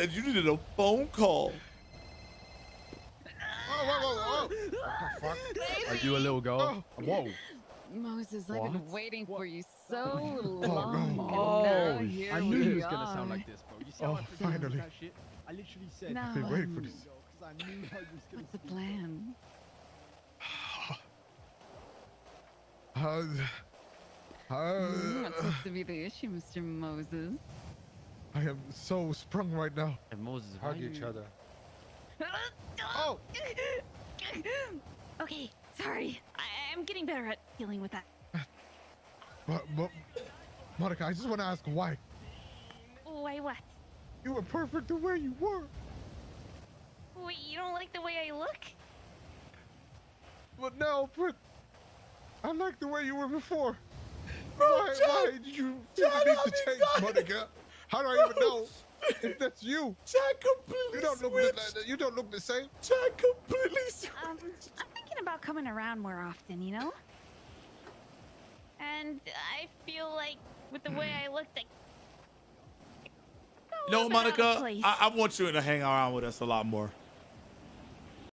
that you needed a phone call. Whoa. What the fuck? I do a little go. Oh. Whoa. Moses, what? I've been waiting for you so long. Oh, I knew he was going to sound like this, bro. You see how I finally. That shit? I literally said, I've been waiting for this. What's the plan? That's supposed to be the issue, Mr. Moses. I am so sprung right now. And Moses, hug each other. Oh! Okay, sorry. I'm getting better at dealing with that. But, Monica, I just want to ask why. Why what? You were perfect the way you were. Wait, you don't like the way I look? Well, no, but I like the way you were before. Bro, why did you feel the need to change, Monica? How do I even know if that's you? Chad completely You don't look the same. Chad completely switched. I'm thinking about coming around more often, you know? And I feel like with the way I looked, like... No, Monica, I want you to hang around with us a lot more.